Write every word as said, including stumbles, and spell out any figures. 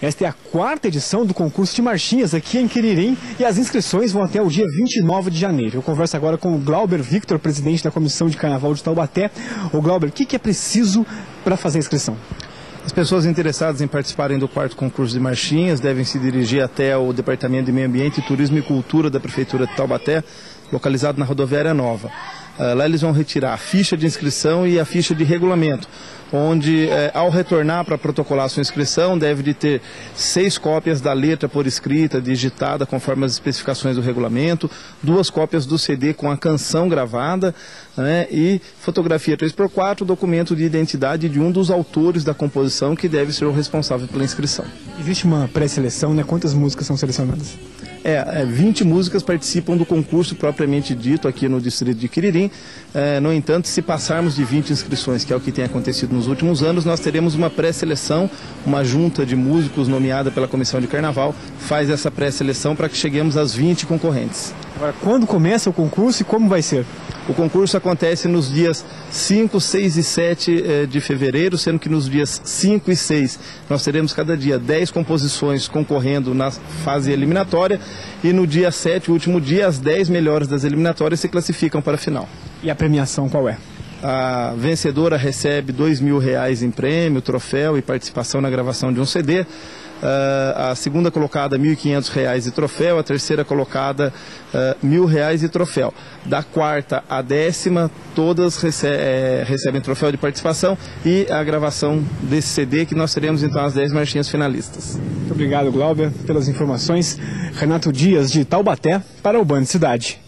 Esta é a quarta edição do concurso de marchinhas aqui em Quiririm e as inscrições vão até o dia vinte e nove de janeiro. Eu converso agora com o Glauber Victor, presidente da Comissão de Carnaval de Taubaté. O Glauber, o que, que é preciso para fazer a inscrição? As pessoas interessadas em participarem do quarto concurso de marchinhas devem se dirigir até o Departamento de Meio Ambiente, Turismo e Cultura da Prefeitura de Taubaté, localizado na Rodoviária Nova. Lá eles vão retirar a ficha de inscrição e a ficha de regulamento, onde ao retornar para protocolar a sua inscrição deve de ter seis cópias da letra por escrita, digitada conforme as especificações do regulamento, duas cópias do C D com a canção gravada, né, e fotografia três por quatro, documento de identidade de um dos autores da composição que deve ser o responsável pela inscrição. Existe uma pré-seleção, né? Quantas músicas são selecionadas? É, vinte músicas participam do concurso propriamente dito aqui no distrito de Quiririm. É, no entanto, se passarmos de vinte inscrições, que é o que tem acontecido nos últimos anos, nós teremos uma pré-seleção, uma junta de músicos nomeada pela Comissão de Carnaval, faz essa pré-seleção para que cheguemos às vinte concorrentes. Agora, quando começa o concurso e como vai ser? O concurso acontece nos dias cinco, seis e sete de fevereiro, sendo que nos dias cinco e seis nós teremos cada dia dez composições concorrendo na fase eliminatória e no dia sete, o último dia, as dez melhores das eliminatórias se classificam para a final. E a premiação qual é? A vencedora recebe dois mil reais em prêmio, troféu e participação na gravação de um C D. Uh, a segunda colocada mil e quinhentos reais e troféu, a terceira colocada uh, mil reais e troféu. Da quarta à décima, todas rece é, recebem troféu de participação e a gravação desse C D, que nós teremos então as dez marchinhas finalistas. Muito obrigado, Glauber, pelas informações. Renato Dias, de Taubaté, para o Band Cidade.